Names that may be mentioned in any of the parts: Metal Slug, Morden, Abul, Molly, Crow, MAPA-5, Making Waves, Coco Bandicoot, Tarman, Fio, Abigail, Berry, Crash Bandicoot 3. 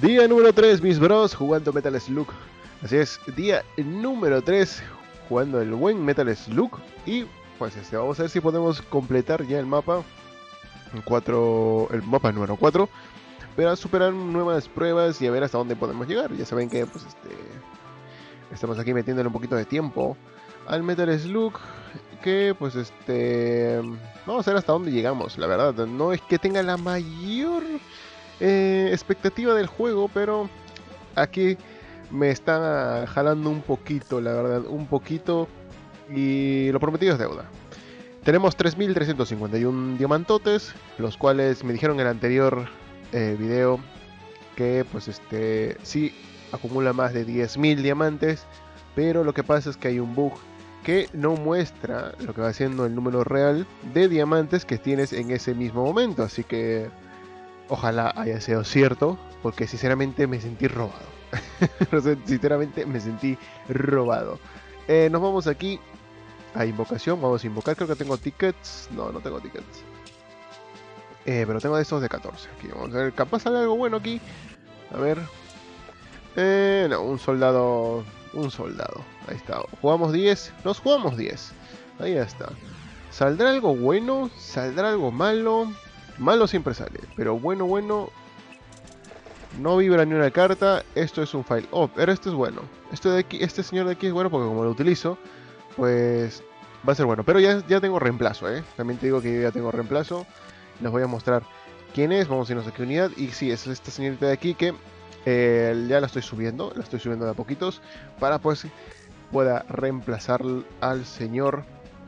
Día número 3, mis bros, jugando Metal Slug. Así es, día número 3, jugando el buen Metal Slug. Y pues vamos a ver si podemos completar ya el mapa 4, el mapa número 4, para superar nuevas pruebas y a ver hasta dónde podemos llegar. Ya saben que pues estamos aquí metiéndole un poquito de tiempo al Metal Slug, que pues vamos a ver hasta dónde llegamos. La verdad, no es que tenga la mayor expectativa del juego, pero aquí me está jalando un poquito, la verdad, un poquito, y lo prometido es deuda. Tenemos 3.351 diamantotes, los cuales me dijeron en el anterior video que pues sí acumula más de 10.000 diamantes, pero lo que pasa es que hay un bug que no muestra lo que va siendo el número real de diamantes que tienes en ese mismo momento, así que ojalá haya sido cierto, porque sinceramente me sentí robado. Sinceramente me sentí robado. Nos vamos aquí a invocación, vamos a invocar, creo que tengo tickets, no tengo tickets, pero tengo de estos de 14, aquí vamos a ver, capaz sale algo bueno aquí, a ver, no, un soldado, ahí está, jugamos 10, nos jugamos 10, ahí está, saldrá algo bueno, saldrá algo malo, malo siempre sale, pero bueno, no vibra ni una carta, esto es un file, oh, pero esto es bueno, esto de aquí, este señor de aquí es bueno porque como lo utilizo, pues va a ser bueno, pero ya tengo reemplazo, también te digo que yo ya tengo reemplazo, les voy a mostrar quién es, vamos a irnos a qué unidad, y sí, es esta señorita de aquí que ya la estoy subiendo de a poquitos, para pues pueda reemplazar al señor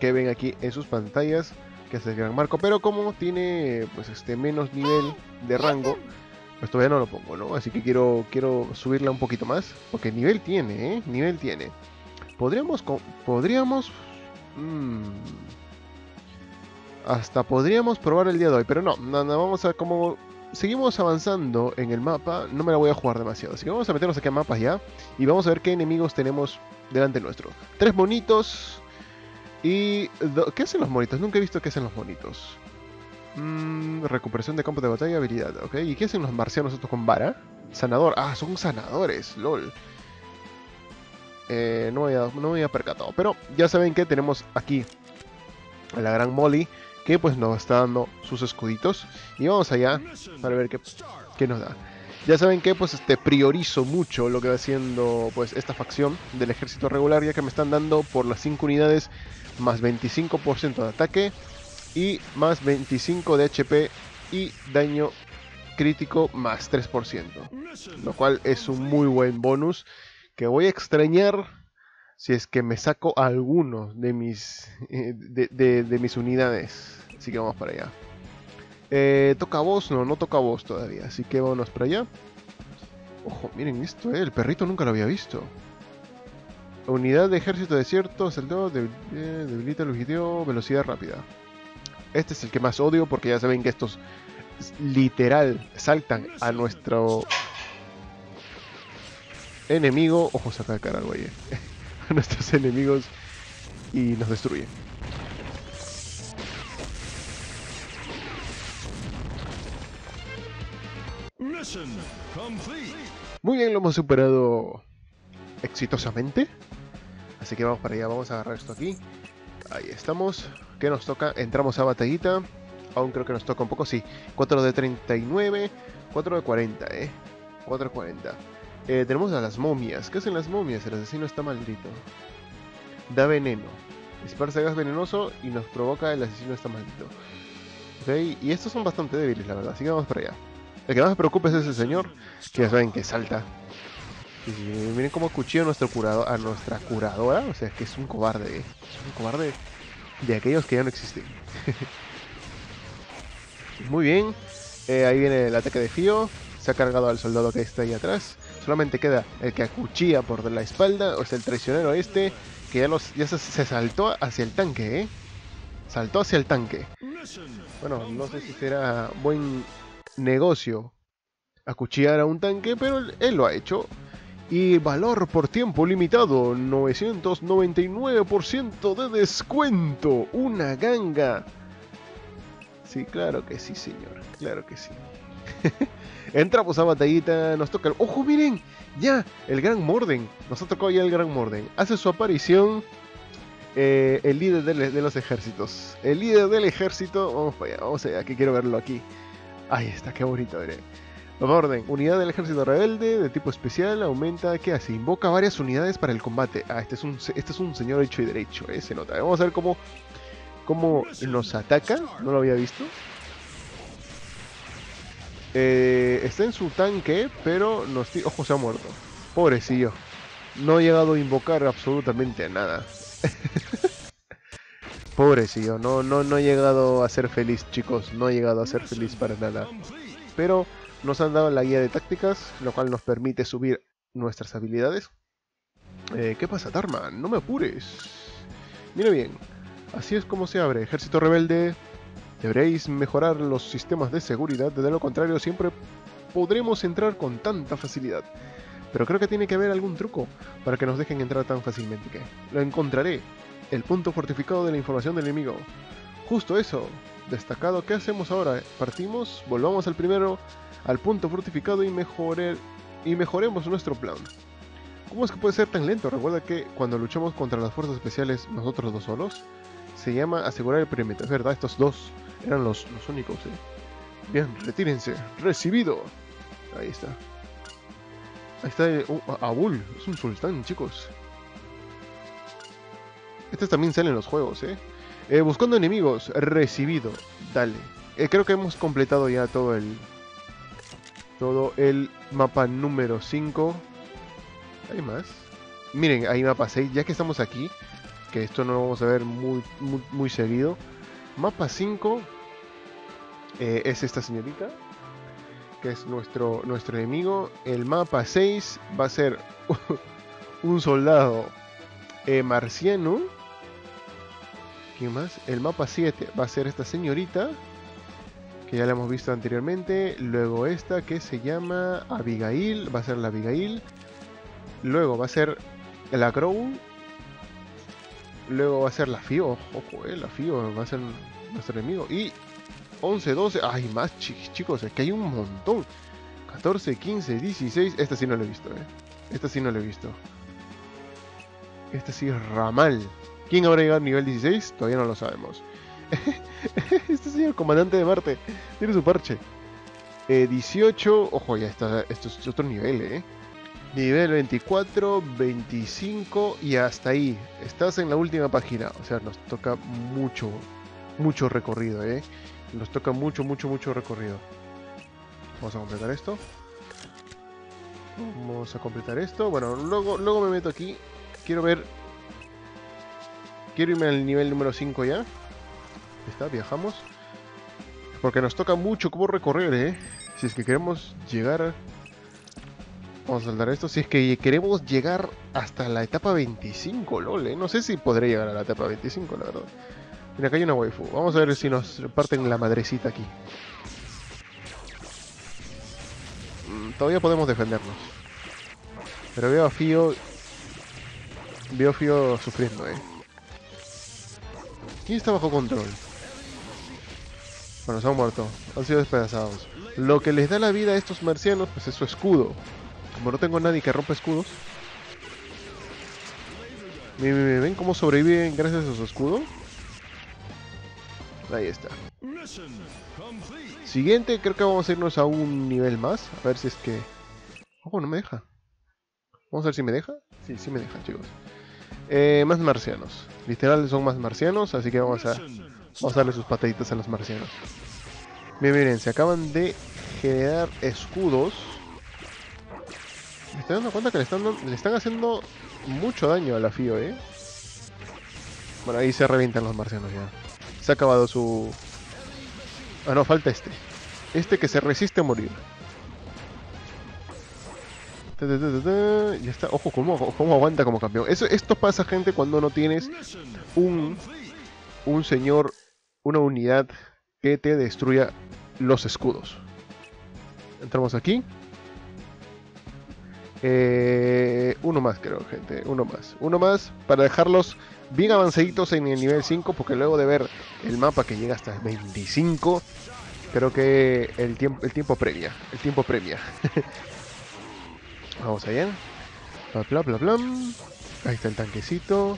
que ven aquí en sus pantallas, que es el gran marco, pero como tiene pues menos nivel de rango, pues todavía no lo pongo, ¿no? Así que quiero subirla un poquito más, porque nivel tiene, hasta podríamos probar el día de hoy, pero no, vamos a, como seguimos avanzando en el mapa, no me la voy a jugar demasiado, así que vamos a meternos aquí a mapas ya, y vamos a ver qué enemigos tenemos delante nuestro. 3 monitos, y ¿qué hacen los monitos? Nunca he visto qué hacen los monitos. Recuperación de campo de batalla, habilidad, ok. ¿Y qué hacen los marcianos estos con vara? Sanador, ah, son sanadores, lol. No me había percatado, pero ya saben que tenemos aquí a la gran Molly, que pues nos está dando sus escuditos, y vamos allá para ver qué nos da. Ya saben que pues priorizo mucho lo que va haciendo pues esta facción del ejército regular, ya que me están dando por las 5 unidades más 25% de ataque y más 25 de HP y daño crítico más 3%, lo cual es un muy buen bonus que voy a extrañar si es que me saco algunos de mis unidades. Así que vamos para allá. ¿Toca voz? No toca voz todavía. Así que vámonos para allá. Ojo, miren esto, el perrito nunca lo había visto. Unidad de ejército desierto, saltó, debilita el objetivo, velocidad rápida. Este es el que más odio porque ya saben que estos literal saltan a nuestro enemigo. Ojo, saca el cara al güey. A nuestros enemigos y nos destruyen. Muy bien, lo hemos superado exitosamente. Así que vamos para allá, vamos a agarrar esto aquí. Ahí estamos. ¿Qué nos toca? Entramos a batallita. Aún creo que nos toca un poco, sí. 4 de 39, 4 de 40, 4 de 40. Tenemos a las momias. ¿Qué hacen las momias? El asesino está maldito. Da veneno. Dispersa gas venenoso y nos provoca el asesino está maldito. ¿Okay? Y estos son bastante débiles, la verdad. Así que vamos para allá. El que más me preocupa es ese señor, que ya saben que salta. Y miren cómo cuchilla a nuestra curadora. O sea, es que es un cobarde. Es un cobarde de aquellos que ya no existen. Muy bien. Ahí viene el ataque de Fio. Se ha cargado al soldado que está ahí atrás. Solamente queda el que acuchilla por la espalda, o sea, el traicionero este, que ya se saltó hacia el tanque, Saltó hacia el tanque. Bueno, no sé si será buen negocio acuchillar a un tanque, pero él lo ha hecho. Y valor por tiempo limitado, 999% de descuento. Una ganga. Sí, claro que sí, señor. Claro que sí. Entramos a batallita, nos toca el... ¡Ojo, miren! Ya, el Gran Morden. Nos ha tocado ya el Gran Morden. Hace su aparición el líder de los ejércitos. El líder del ejército... Vamos para allá, vamos allá, que quiero verlo aquí. Ahí está, qué bonito, miren. Morden, unidad del ejército rebelde de tipo especial, aumenta, ¿qué hace? Invoca varias unidades para el combate. Ah, este es un señor hecho y derecho, se nota. Vamos a ver cómo nos ataca, no lo había visto. Está en su tanque, pero nos... Ojo, se ha muerto. Pobrecillo. No ha llegado a invocar absolutamente a nada. Pobrecillo, no ha llegado a ser feliz, chicos. No ha llegado a ser feliz para nada. Pero nos han dado la guía de tácticas, lo cual nos permite subir nuestras habilidades. ¿Qué pasa, Tarman? No me apures. Mira bien, así es como se abre. Ejército rebelde, deberéis mejorar los sistemas de seguridad, de lo contrario siempre podremos entrar con tanta facilidad. Pero creo que tiene que haber algún truco para que nos dejen entrar tan fácilmente. Que lo encontraré, el punto fortificado de la información del enemigo. Justo eso, destacado. ¿Qué hacemos ahora? Partimos, volvamos al primero... al punto fortificado y mejoremos nuestro plan. ¿Cómo es que puede ser tan lento? Recuerda que cuando luchamos contra las fuerzas especiales nosotros dos solos, se llama asegurar el perímetro. Es verdad, estos dos eran los únicos, Bien, retírense. Recibido. Ahí está. Ahí está Abul. Es un sultán, chicos. Estos también salen en los juegos, buscando enemigos. Recibido. Dale. Creo que hemos completado ya todo el mapa número 5. Hay más. Miren, hay mapa 6. Ya que estamos aquí, que esto no lo vamos a ver muy seguido. Mapa 5 es esta señorita, que es nuestro enemigo. El mapa 6 va a ser un soldado marciano. ¿Qué más? El mapa 7 va a ser esta señorita, que ya la hemos visto anteriormente. Luego esta, que se llama Abigail, va a ser la Abigail. Luego va a ser la Crow. Luego va a ser la Fio. Ojo, la Fio va a ser nuestro enemigo. Y 11, 12, hay más, chicos, es que hay un montón. 14, 15, 16, esta sí no la he visto, esta sí no la he visto. Esta sí es Ramal. ¿Quién habrá llegado al nivel 16? Todavía no lo sabemos. Este señor comandante de Marte tiene su parche. 18, ojo, ya está. Esto es otro nivel, Nivel 24, 25 y hasta ahí. Estás en la última página. O sea, nos toca mucho recorrido, Nos toca mucho recorrido. Vamos a completar esto. Vamos a completar esto. Bueno, luego me meto aquí. Quiero irme al nivel número 5 ya. Está, viajamos, porque nos toca mucho como recorrer, si es que queremos llegar. Vamos a saltar esto, si es que queremos llegar hasta la etapa 25, lol, no sé si podré llegar a la etapa 25, la verdad. Mira, acá hay una waifu, vamos a ver si nos parten la madrecita aquí. Todavía podemos defendernos, pero veo a Fio sufriendo, ¿Quién está bajo control? Bueno, se han muerto, han sido despedazados. Lo que les da la vida a estos marcianos, pues es su escudo. Como no tengo nadie que rompa escudos. ¿Ven cómo sobreviven gracias a su escudo? Ahí está. Siguiente, creo que vamos a irnos a un nivel más. A ver si es que... Ojo, no me deja. Vamos a ver si me deja. Sí, sí me deja, chicos. Más marcianos. Literal son más marcianos, así que vamos a darle sus pataditas a los marcianos. Bien, miren, se acaban de generar escudos. Me estoy dando cuenta que le están haciendo mucho daño a la Fio, Bueno, ahí se revientan los marcianos ya. Se ha acabado su... Ah, no, falta este. Este que se resiste a morir. Ya está. Ojo, cómo aguanta como campeón. Esto pasa, gente, cuando no tienes un señor, una unidad que te destruya los escudos. Entramos aquí. Uno más, creo, gente. Uno más para dejarlos bien avanzaditos en el nivel 5, porque luego de ver el mapa que llega hasta el 25, Creo que el tiempo premia. El tiempo premia. Vamos allá. Bla, bla, bla. Ahí está el tanquecito.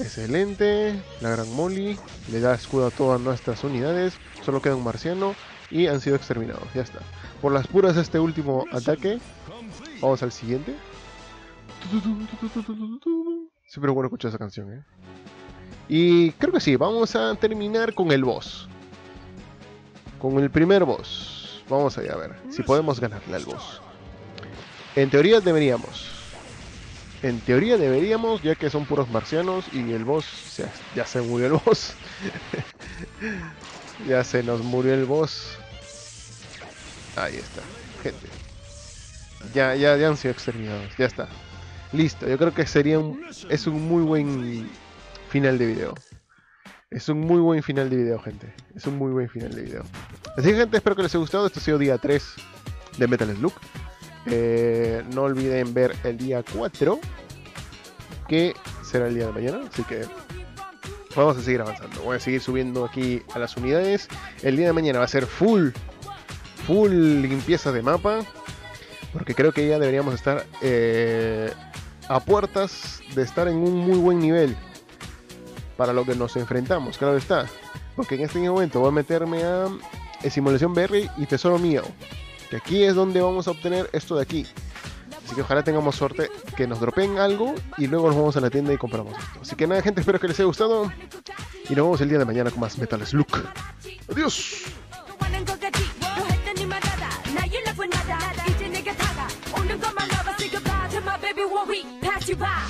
Excelente. La gran Molly le da escudo a todas nuestras unidades. Solo queda un marciano y han sido exterminados. Ya está. Por las puras este último ataque. Vamos al siguiente. Siempre es bueno escuchar esa canción, ¿eh? Y creo que sí, vamos a terminar con el boss. Con el primer boss. Vamos allá a ver si podemos ganarle al boss. En teoría deberíamos. En teoría deberíamos, ya que son puros marcianos y el boss... ya se murió el boss. Ya se nos murió el boss. Ahí está, gente. Ya han sido exterminados, ya está. Listo, yo creo que sería es un muy buen final de video. Es un muy buen final de video, gente. Es un muy buen final de video. Así que, gente, espero que les haya gustado. Este ha sido día 3 de Metal Slug. No olviden ver el día 4, que será el día de mañana. Así que vamos a seguir avanzando. Voy a seguir subiendo aquí a las unidades. El día de mañana va a ser full limpieza de mapa, porque creo que ya deberíamos estar a puertas de estar en un muy buen nivel para lo que nos enfrentamos, claro está. Porque en este momento voy a meterme a Simulación Berry y Tesoro Mío, que aquí es donde vamos a obtener esto de aquí. Así que ojalá tengamos suerte, que nos dropeen algo y luego nos vamos a la tienda y compramos esto. Así que nada, gente, espero que les haya gustado y nos vemos el día de mañana con más Metal Slug. ¡Adiós! Pass you by.